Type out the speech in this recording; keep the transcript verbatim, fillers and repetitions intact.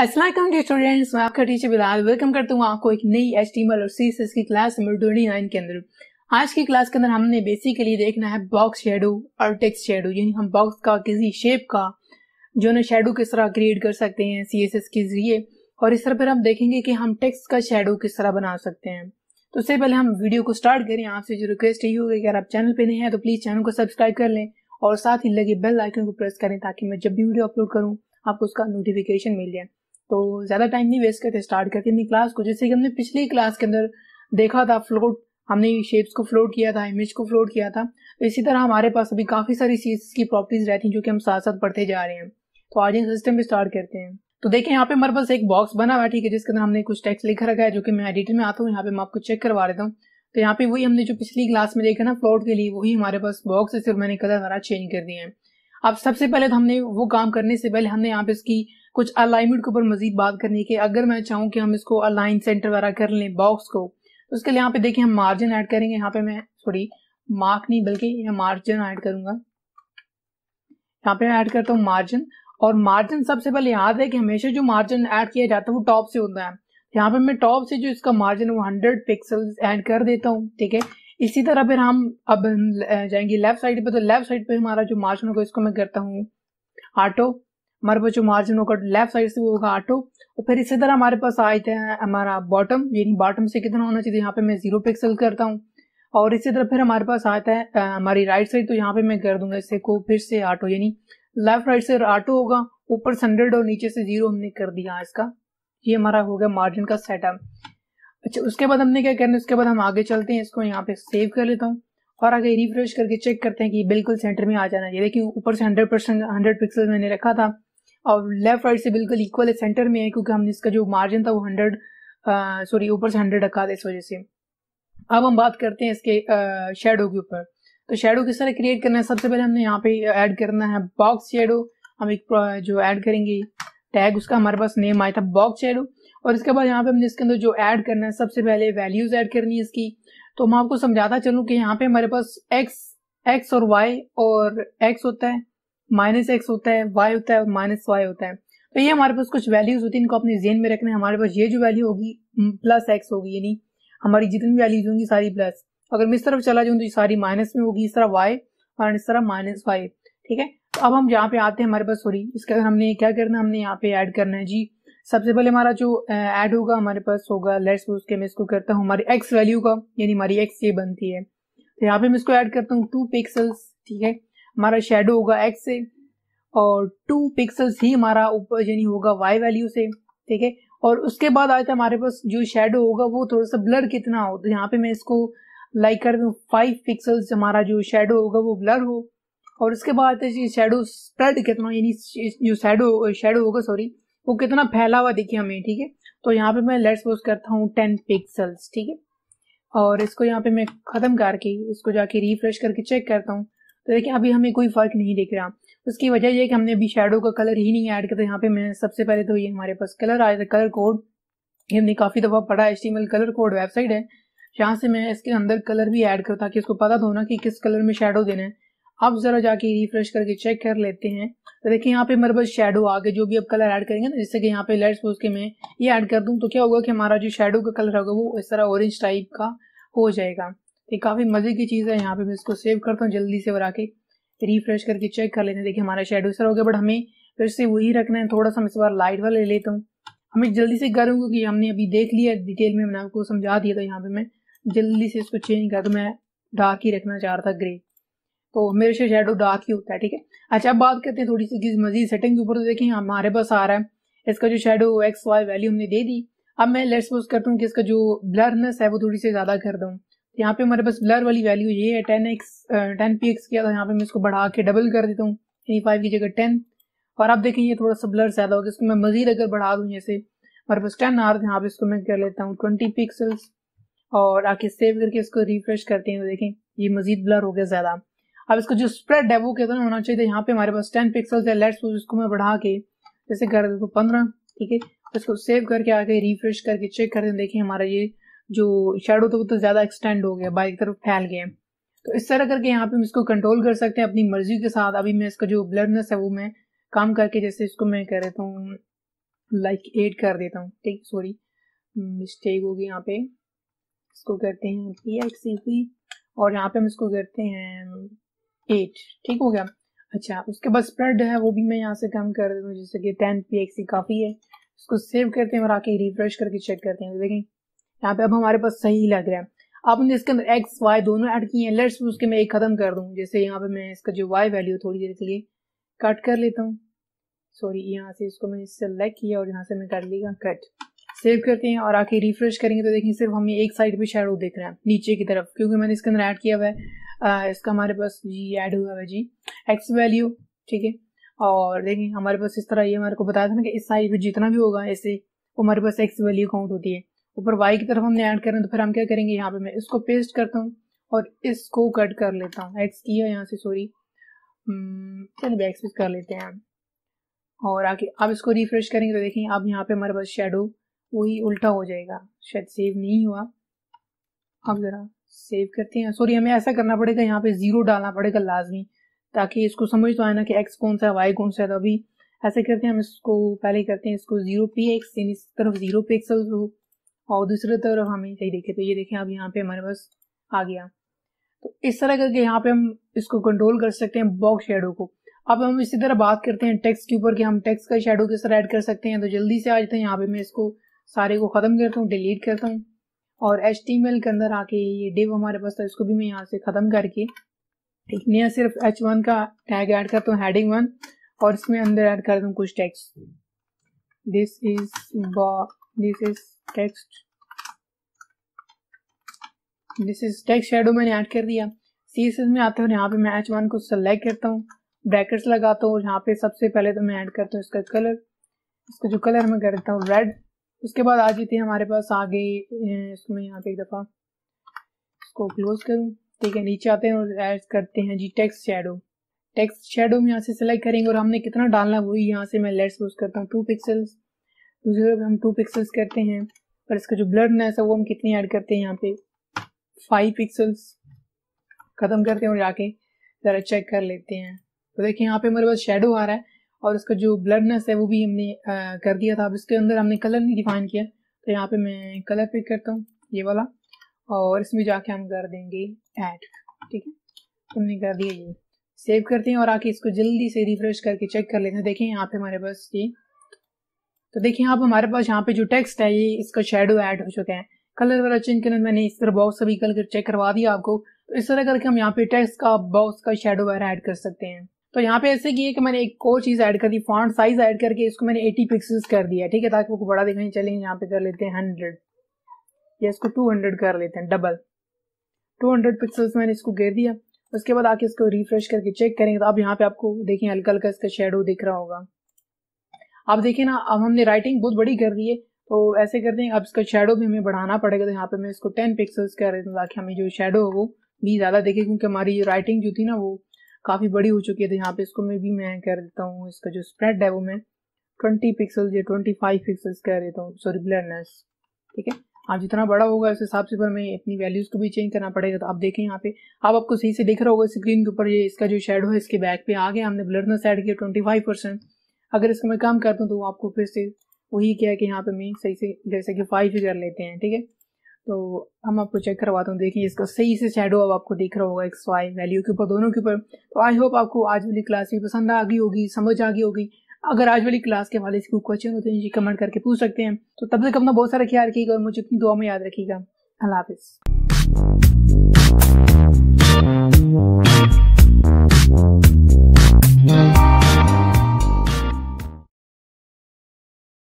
अस्सलाम स्टूडेंट्स, मैं आपका टीचर बिलाल वेलकम करता हूँ आपको एक नई एचटीएमएल और सीएसएस की क्लास नंबर उनतीस के अंदर। आज की क्लास के अंदर हमने बेसिकली देखना है बॉक्स शेडो और टेक्स्ट शेडो, यानी हम बॉक्स का किसी शेप का जो ना शेडो किस तरह क्रिएट कर सकते हैं सीएसएस के जरिए, और इस तरह फिर हम देखेंगे कि हम टेक्स्ट का शेडो किस तरह बना सकते हैं। तो उससे पहले हम वीडियो को स्टार्ट करें, आपसे जो रिक्वेस्ट यही होगी कि अगर आप चैनल पर नए हैं तो प्लीज चैनल को सब्सक्राइब कर लें और साथ ही लगे बेल आइकन को प्रेस करें ताकि मैं जब भी वीडियो अपलोड करूँ आपको उसका नोटिफिकेशन मिल जाए। तो ज्यादा टाइम नहीं वेस्ट करते, स्टार्ट करते हैं क्लास को। जैसे कि हमने पिछली क्लास के अंदर देखा था फ्लोट, हमने शेप्स को फ्लोट किया था, इमेज को फ्लोट किया था। इसी तरह हमारे पास अभी काफी सारी सीएसएस की प्रॉपर्टीज रहती हैं जो कि हम साथ साथ पढ़ते जा रहे हैं। तो आज हम सिस्टम पे स्टार्ट करते हैं। तो देखें यहाँ पे हमारे पास एक बॉक्स बना हुआ है, ठीक है, जिसके अंदर हमने कुछ टेक्स्ट लिख रखा है जो कि मैं एडिटर में आता हूँ, यहाँ पे मैं आपको चेक करवा देता हूँ। तो यहाँ पे वही हमने जो पिछली क्लास में देखा ना फ्लोट के लिए, वही हमारे पास बॉक्स है, सिर्फ मैंने कलर सारा चेंज कर दिया है। अब सबसे पहले तो हमने वो काम करने से पहले हमने यहाँ पे इसकी कुछ अलाइनमेंट के ऊपर मजीद बात करनी है। अगर मैं चाहूँ कि हम इसको अलाइन सेंटर वगैरह कर लें बॉक्स को, तो उसके लिए यहाँ पे देखिए हम मार्जिन ऐड करेंगे। यहाँ पे मैं सॉरी मार्क नहीं बल्कि मार्जिन ऐड करूंगा, यहाँ पे मैं ऐड करता हूँ मार्जिन। और मार्जिन सबसे पहले याद है कि हमेशा जो मार्जिन ऐड किया जाता है वो टॉप से होता है। यहाँ पे मैं टॉप से जो इसका मार्जिन वो हंड्रेड पिक्सल ऐड कर देता हूँ, ठीक है। इसी तरह फिर हम अब जाएंगे लेफ्ट साइड पे, तो लेफ्ट साइड पे हमारा जो मार्जिन होगा इसको मैं करता हूँ ऑटो। हमारे पास जो मार्जिन होगा लेफ्ट साइड से वो होगा ऑटो। और फिर इसी तरह हमारे पास आए थे हमारा बॉटम, यानी बॉटम से कितना होना चाहिए, यहाँ पे मैं जीरो पिक्सल करता हूँ। और इसी तरह फिर हमारे पास आता है हमारी राइट साइड, तो यहाँ पे मैं कर दूंगा इसे को फिर से ऑटो, यानी लेफ्ट राइट से ऑटो होगा, ऊपर से हंड्रेड और नीचे से जीरो हमने कर दिया इसका। ये हमारा हो गया मार्जिन का सेटअप। अच्छा, उसके बाद हमने क्या करना है, उसके बाद हम आगे चलते हैं, इसको यहाँ पे सेव कर लेता हूँ और आगे रिफ्रेश करके चेक करते हैं कि बिल्कुल सेंटर में आ जाना है। ये देखिए ऊपर से हंड्रेड परसेंट हंड्रेड पिक्सल मैंने रखा था और लेफ्ट राइट से बिल्कुल इक्वल है, सेंटर में है, क्योंकि हमने इसका जो मार्जिन था वो हंड्रेड सॉरी ऊपर से हंड्रेड रखा था इस वजह से। अब हम बात करते हैं इसके शेडो के ऊपर। तो शेडो किस तरह क्रिएट करना है, सबसे पहले हमने यहाँ पे ऐड करना है बॉक्स शेडो। हम एक जो ऐड करेंगे टैग, उसका हमारे पास नेम आया था बॉक्स शेडो। और इसके बाद यहाँ पे हमने इसके अंदर जो ऐड करना है, सबसे पहले वैल्यूज ऐड करनी है इसकी। तो मैं आपको समझाता चलूँ कि यहाँ पे हमारे पास x x और y, और x होता है माइनस एक्स होता है, y होता है और माइनस वाई होता है। तो ये हमारे पास कुछ वैल्यूज होती है, इनको अपने जेन में रखना है। हमारे पास ये जो वैल्यू होगी प्लस एक्स होगी, यानी हमारी जितनी वैल्यूज होंगी सारी प्लस। अगर मैं इस तरफ चला जाऊँ तो ये सारी माइनस में होगी, इस तरह वाई और इस तरह माइनस वाई, ठीक है। तो अब हम यहाँ पे आते हैं, हमारे पास सॉरी इसके अंदर हमने क्या करना है, हमने यहाँ पे ऐड करना है जी, सबसे पहले हमारा जो ऐड होगा हमारे पास होगा, लेट्स सपोज के मैं इसको करता हूँ हमारी एक्स वैल्यू का, यानी हमारी एक्स ये बनती है। तो यहाँ पे मैं इसको ऐड करता हूँ टू पिक्सल्स, ठीक है। हमारा शेडो होगा एक्स से और टू पिक्सल्स ही हमारा ऊपर यानी होगा वाई वैल्यू से, ठीक है। और उसके बाद आया था हमारे पास जो शेडो होगा वो थोड़ा सा ब्लर कितना हो, तो यहाँ पे मैं इसको लाइक कर दूँ फाइव पिक्सल्स हमारा जो शेडो होगा वो ब्लर हो। और उसके बाद जी शेडो स्प्रेड कितना हो, यानी जो शेडो शेडो होगा सॉरी वो कितना फैला हुआ देखिए हमें, ठीक है। तो यहाँ पे मैं लेट्स सपोज करता हूँ टेन पिक्सल्स, ठीक है। और इसको यहाँ पे मैं खत्म करके इसको जाके रिफ्रेश करके चेक करता हूँ, तो देखिए अभी हमें कोई फर्क नहीं दिख रहा। उसकी वजह यह कि हमने अभी शेडो का कलर ही नहीं ऐड किया। तो यहाँ पे मैं सबसे पहले तो ये हमारे पास कलर आया था, कलर कोड, ये हमने काफी दफा पढ़ा है, एचटीएमएल कलर कोड वेबसाइट है। यहाँ से मैं इसके अंदर कलर भी ऐड करता ताकि इसको पता तो होना कि किस कलर में शेडो देना है। अब जरा जाके रिफ्रेश करके चेक कर लेते हैं, तो देखिए यहाँ पे मेरे पास शेडो आगे जो भी अब कलर ऐड करेंगे ना, जैसे कि यहाँ पे लेट्स सपोज के मैं ये ऐड कर दूं तो क्या होगा कि हमारा जो शेडो का कलर होगा वो इस तरह ऑरेंज टाइप का हो जाएगा। ये काफी मजे की चीज़ है। यहाँ पे मैं इसको सेव करता हूँ जल्दी से और आके रिफ्रेश करके चेक कर लेते हैं। देखिए हमारा शेडो इस तरह हो गया, बट हमें फिर से वही रखना है। थोड़ा सा मैं इस बार लाइट वाला ले लेता हूँ, हमें जल्दी से करूँ क्योंकि हमने अभी देख लिया डिटेल में, मैंने आपको समझा दिया था। यहाँ पे मैं जल्दी से इसको चेंज कर दूँ, मैं डार्क ही रखना चाह रहा था, ग्रे, तो मेरे से शेडो डार्क ही होता है, ठीक है। अच्छा, अब बात करते हैं थोड़ी सी किस मजीद सेटिंग के ऊपर। तो देखिए हमारे पास आ रहा है इसका जो शेडो एक्स वाई वैल्यू हमने दे दी। अब मैं लेट्स सपोज करता हूँ कि इसका जो ब्लरनेस है वो थोड़ी सी ज्यादा कर दूँ। यहाँ पे हमारे पास ब्लर वाली वैल्यू ये है ten x ten p x किया था, यहाँ पे मैं इसको बढ़ा के डबल कर देता हूँ, यानी फाइव की जगह टेन। और आप देखें ये थोड़ा सा ब्लर ज्यादा होगा, इसको मैं मजीद अगर बढ़ा दूँ, जैसे हमारे पास टेन आ रहा था, यहाँ पे इसको मैं कर लेता हूँ ट्वेंटी पिक्सल्स और आके सेव करके इसको रिफ्रेश करते हैं। तो देखें ये मजीद ब्लर हो गया ज्यादा। अब इसको जो स्प्रेड है वो कितना होना चाहिए, यहाँ पे हमारे पास टेन पिक्सल्स है, लेट्स इसको मैं बढ़ा के जैसे कर देता हूँ पंद्रह, ठीक है। इसको सेव करके आके रिफ्रेश करके चेक करते हैं, देखिए हमारा ये जो शेडो था वो तो ज्यादा एक्सटेंड हो गया, बाइक तरफ फैल गया। तो इस तरह करके यहाँ पे हम इसको कंट्रोल कर सकते हैं अपनी मर्जी के साथ। अभी मैं इसका जो ब्लरनेस है वो मैं काम करके जैसे इसको मैं कर देता हूँ लाइक like ऐड कर देता हूँ। ठीक, सॉरी मिस्टेक होगी यहाँ पे। इसको करते हैं पी एक्स ई पी और यहाँ पे हम इसको करते हैं एट। ठीक हो गया। अच्छा उसके बाद स्प्रेड है वो भी मैं यहाँ से कम कर देता हूँ, जैसे कि टेन पी एक्स ई काफ़ी है। इसको सेव करते हैं और आके रिफ्रेश करके चेक करते हैं। देखें यहाँ पे अब हमारे पास सही लग रहा है। आपने इसके अंदर एक्स वाई दोनों ऐड किए हैं। लेट्स उसके मैं एक ख़त्म कर दूँ, जैसे यहाँ पे मैं इसका जो वाई वैल्यू थोड़ी देर के लिए कट कर लेता हूँ। सॉरी यहाँ से इसको मैंने सेलेक्ट किया और यहाँ से मैं कर लिया कट। सेव करते हैं और आके रिफ्रेश करेंगे तो देखिए सिर्फ हमें एक साइड पे शेडो दिख रहा है नीचे की तरफ, क्योंकि मैंने इसके अंदर ऐड किया हुआ है। इसका हमारे पास जी ऐड हुआ है जी एक्स वैल्यू। ठीक है और देखिए हमारे पास इस तरह ये हमारे को बताया था ना कि इस साइड पे जितना भी होगा ऐसे वो हमारे पास एक्स वैल्यू काउंट होती है। ऊपर वाई की तरफ हमने ऐड करना तो फिर हम क्या करेंगे, यहाँ पे मैं इसको पेस्ट करता हूँ और इसको कट कर लेता हूँ। एक्स किया यहाँ से, सॉरी चलिए एक्स पेस्ट कर लेते हैं और आके अब इसको रिफ्रेश करेंगे तो देखें अब यहाँ पे हमारे पास शेडो वही उल्टा हो जाएगा। शायद सेव नहीं हुआ, अब ज़रा सेव करते हैं। सॉरी हमें ऐसा करना पड़ेगा, यहाँ पे ज़ीरो डालना पड़ेगा लाजमी, ताकि इसको समझ तो आए ना कि एक्स कौन सा है वाई कौन सा है। तो अभी ऐसे करते हैं, हम इसको पहले करते हैं इसको ज़ीरो पी एक्स यानी इस तरफ ज़ीरो पिक्सल हो और दूसरी तरफ हमें सही देखें तो ये देखें अब यहाँ पे हमारे पास आ गया। तो इस तरह करके यहाँ पे हम इसको कंट्रोल कर सकते हैं बॉक्स शेडो को। अब हम इसी तरह बात करते हैं टेक्स्ट के ऊपर कि हम टेक्स्ट का शेडो किस तरह ऐड कर सकते हैं। तो जल्दी से आ जाते हैं, यहाँ पे मैं इसको सारे को ख़त्म करता हूँ, डिलीट करता हूँ और एच टी एम एल के अंदर आके ये डिव हमारे पास था इसको भी मैं यहाँ से ख़त्म करके एक नया सिर्फ एच वन का टैग ऐड करता हूँ, हेडिंग वन, और इसमें अंदर ऐड करता हूँ कुछ text. This is this is text this is text shadow मैंने ऐड कर दिया। सी एस एस में आते हैं, यहाँ पे मैं एच वन को सेलेक्ट करता हूँ, ब्रैकेट्स लगाता हूँ और यहाँ पे सबसे पहले तो मैं ऐड करता हूँ इसका कलर। इसका जो कलर मैं करता हूँ रेड। उसके बाद आ जाते हैं हमारे पास आगे, इसको मैं यहाँ पे एक दफ़ा इसको क्लोज करूँ। ठीक है, नीचे आते हैं और ऐड करते हैं जी टेक्स्ट शेडो। टेक्स्ट शेडो में यहाँ से सेलेक्ट करेंगे और हमने कितना डालना है वही यहाँ से मैं लेट्स यूज़ करता हूँ टू पिक्सल्स। दूसरे हम टू पिक्सल्स करते हैं और इसका जो ब्लडनेस है वो हम कितनी ऐड करते हैं यहाँ पे फाइव पिक्सल्स। ख़त्म करते हैं और जाके ज़रा चेक कर लेते हैं तो देखिए यहाँ पे हमारे पास शेडो आ रहा है और इसका जो ब्लडनेस है वो भी हमने आ, कर दिया था। अब इसके अंदर हमने कलर नहीं डिफाइन किया तो यहाँ पे मैं कलर पिक करता हूँ ये वाला और इसमें जाके हम कर देंगे ऐड। ठीक है, हमने कर दिया ये। सेव करते हैं और आके इसको जल्दी से रिफ्रेश करके चेक कर लेते हैं। देखें यहाँ पे हमारे पास ये, तो देखिए यहाँ पे हमारे पास यहाँ पे जो टेक्स्ट है ये इसका शेडो ऐड हो चुका है। कलर वाला चेंज करना मैंने इस तरह बॉक्स सभी कलर चेक करवा दिया आपको। तो इस तरह करके हम यहाँ पे टेक्स्ट का बॉक्स का शेडो वगैरह ऐड कर सकते हैं। तो यहाँ पे ऐसे किया कि मैंने एक और चीज़ ऐड कर दी, फॉन्ट साइज ऐड करके इसको मैंने अस्सी पिक्सेल्स कर दिया। ठीक है, ताकि वो बड़ा दिखाने चले। यहाँ पे कर लेते हैं हंड्रेड या इसको टू हंड्रेड कर लेते हैं, डबल टू हंड्रेड पिक्सेल्स मैंने इसको घेर दिया। उसके बाद आके इसको रिफ्रेश करके चेक करेंगे तो अब यहाँ पे आपको देखिए हल्का हल्का इसका शेडो दिख रहा होगा। आप देखिए ना, अब हमने राइटिंग बहुत बड़ी कर दी है तो ऐसे करते हैं अब इसका शेडो भी हमें बढ़ाना पड़ेगा। तो यहाँ पे मैं इसको टेन पिक्सेल्स कर देता हूँ ताकि हमें जो शेडो हो वो भी ज़्यादा दिखे, क्योंकि हमारी राइटिंग जो थी ना वो काफ़ी बड़ी हो चुकी है। तो यहाँ पे इसको मैं भी मैं कर देता हूँ, इसका जो स्प्रेड है वो मैं ट्वेंटी पिक्सल्स या ट्वेंटी फाइव पिक्सल्स कर देता हूँ, सॉरी ब्लरनेस। ठीक है, आप जितना बड़ा होगा उस हिसाब से पर मैं अपनी वैल्यूज़ को भी चेंज करना पड़ेगा। तो आप देखें यहाँ पे आप आपको सही से दिख रहा होगा स्क्रीन के ऊपर ये इसका जो शेडो है इसके बैक पे आ गया। हमने ब्लरनेस ऐड किया ट्वेंटी फाइव परसेंट। अगर इसको मैं कम करता हूँ तो आपको फिर से वही क्या है कि यहाँ पे मैं सही से जैसे कि फाइव ही कर लेते हैं। ठीक है, तो हम आपको चेक करवाता हूँ। देखिए इसका सही से शेडो अब आपको दिख रहा होगा एक्स वाई वैल्यू के ऊपर, दोनों के ऊपर। तो आई होप आपको आज वाली क्लास भी पसंद आ गई होगी, समझ आ गई होगी। अगर आज वाली क्लास के हवाले से कोई क्वेश्चन होते हैं जी कमेंट करके पूछ सकते हैं। तो तब तक अपना बहुत सारा ख्याल रखिएगा और मुझे अपनी दुआ में याद रखिएगा। अल्लाह हाफिज़।